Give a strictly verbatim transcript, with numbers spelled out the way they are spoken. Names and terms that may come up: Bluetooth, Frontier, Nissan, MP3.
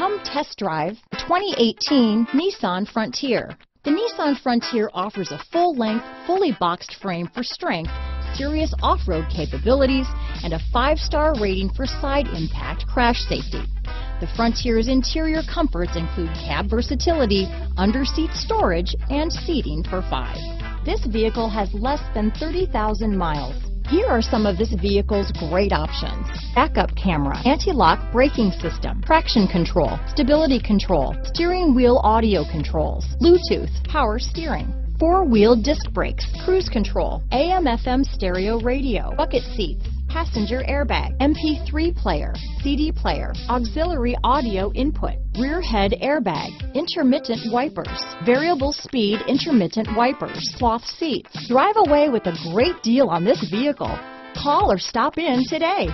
Come test drive the twenty eighteen Nissan Frontier. The Nissan Frontier offers a full-length, fully boxed frame for strength, serious off-road capabilities, and a five-star rating for side impact crash safety. The Frontier's interior comforts include cab versatility, under-seat storage, and seating for five. This vehicle has less than thirty thousand miles. Here are some of this vehicle's great options: backup camera, anti-lock braking system, traction control, stability control, steering wheel audio controls, Bluetooth, power steering, four-wheel disc brakes, cruise control, A M F M stereo radio, bucket seats, passenger airbag, M P three player, C D player, auxiliary audio input, rear head airbag, intermittent wipers, variable speed intermittent wipers, cloth seats. Drive away with a great deal on this vehicle. Call or stop in today.